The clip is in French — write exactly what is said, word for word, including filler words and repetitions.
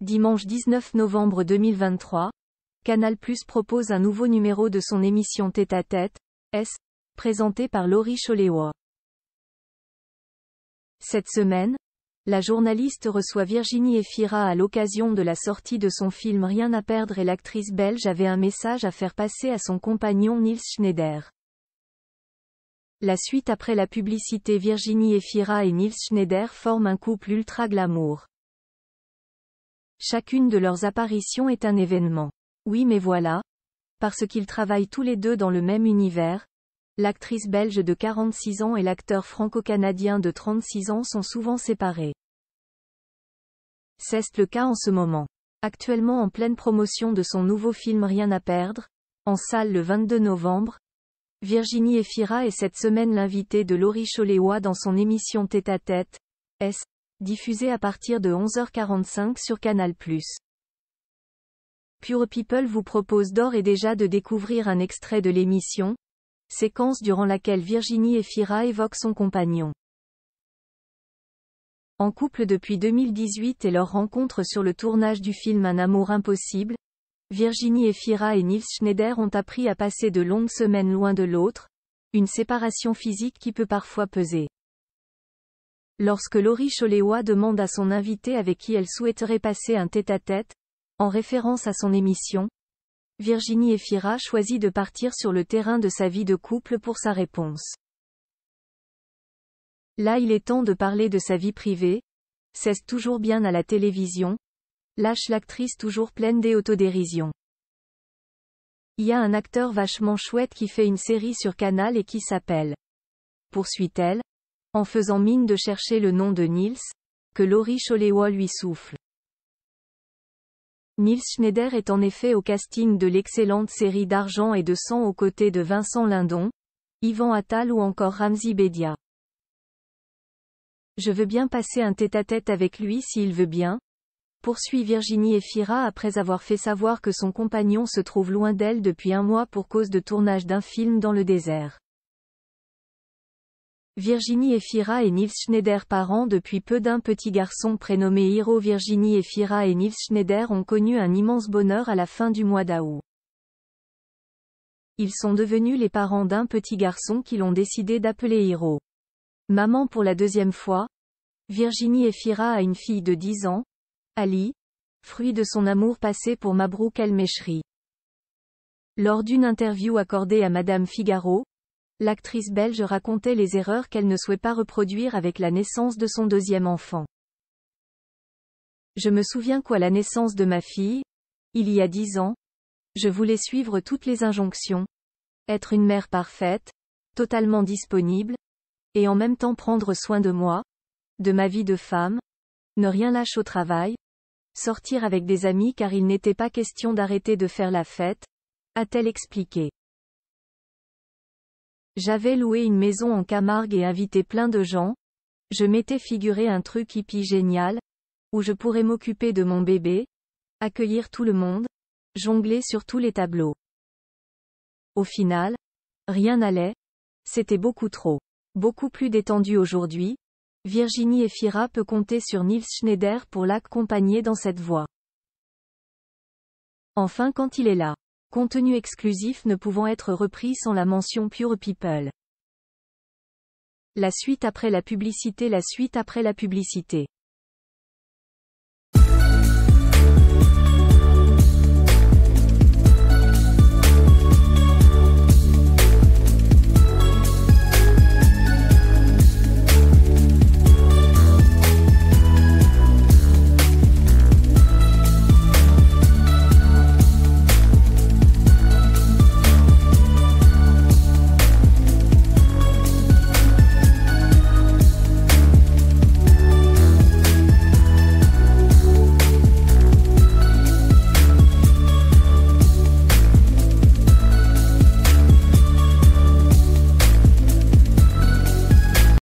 Dimanche dix-neuf novembre deux mille vingt-trois, Canal+ propose un nouveau numéro de son émission Tête à Tête, S, présentée par Laurie Cholewa. Cette semaine, la journaliste reçoit Virginie Efira à l'occasion de la sortie de son film Rien à perdre et l'actrice belge avait un message à faire passer à son compagnon Niels Schneider. La suite après la publicité. Virginie Efira et Niels Schneider forment un couple ultra glamour. Chacune de leurs apparitions est un événement. Oui mais voilà, parce qu'ils travaillent tous les deux dans le même univers, l'actrice belge de quarante-six ans et l'acteur franco-canadien de trente-six ans sont souvent séparés. C'est le cas en ce moment. Actuellement en pleine promotion de son nouveau film Rien à perdre, en salle le vingt-deux novembre, Virginie Efira est cette semaine l'invitée de Laurie Cholewa dans son émission Tête à Tête, S, diffusée à partir de onze heures quarante-cinq sur Canal plus. Pure People vous propose d'ores et déjà de découvrir un extrait de l'émission, séquence durant laquelle Virginie Efira évoque son compagnon. En couple depuis deux mille dix-huit et leur rencontre sur le tournage du film Un amour impossible, Virginie Efira et Niels Schneider ont appris à passer de longues semaines loin de l'autre, une séparation physique qui peut parfois peser. Lorsque Laurie Cholewa demande à son invité avec qui elle souhaiterait passer un tête-à-tête, en référence à son émission, Virginie Efira choisit de partir sur le terrain de sa vie de couple pour sa réponse. Là il est temps de parler de sa vie privée, c'est toujours bien à la télévision, lâche l'actrice toujours pleine d'autodérision. Il y a un acteur vachement chouette qui fait une série sur Canal et qui s'appelle. Poursuit-elle, en faisant mine de chercher le nom de Niels, que Laurie Cholewa lui souffle. Niels Schneider est en effet au casting de l'excellente série d'Argent et de Sang aux côtés de Vincent Lindon, Ivan Attal ou encore Ramzi Bédia. Je veux bien passer un tête-à-tête avec lui s'il veut bien, poursuit Virginie Efira après avoir fait savoir que son compagnon se trouve loin d'elle depuis un mois pour cause de tournage d'un film dans le désert. Virginie Efira et Niels Schneider, parents depuis peu d'un petit garçon prénommé Hiro. Virginie Efira et Niels Schneider ont connu un immense bonheur à la fin du mois d'août. Ils sont devenus les parents d'un petit garçon qu'ils ont décidé d'appeler Hiro. Maman pour la deuxième fois, Virginie Efira a une fille de dix ans, Ali, fruit de son amour passé pour Mabrouk Al Meshri. Lors d'une interview accordée à Madame Figaro, l'actrice belge racontait les erreurs qu'elle ne souhaitait pas reproduire avec la naissance de son deuxième enfant. Je me souviens qu'à la naissance de ma fille, il y a dix ans, je voulais suivre toutes les injonctions, être une mère parfaite, totalement disponible, et en même temps prendre soin de moi, de ma vie de femme, ne rien lâcher au travail, sortir avec des amis car il n'était pas question d'arrêter de faire la fête, a-t-elle expliqué. J'avais loué une maison en Camargue et invité plein de gens, je m'étais figuré un truc hippie génial, où je pourrais m'occuper de mon bébé, accueillir tout le monde, jongler sur tous les tableaux. Au final, rien n'allait, c'était beaucoup trop. Beaucoup plus détendu aujourd'hui, Virginie Efira peut compter sur Niels Schneider pour l'accompagner dans cette voie. Enfin quand il est là. Contenu exclusif ne pouvant être repris sans la mention Pure People. La suite après la publicité. La suite après la publicité.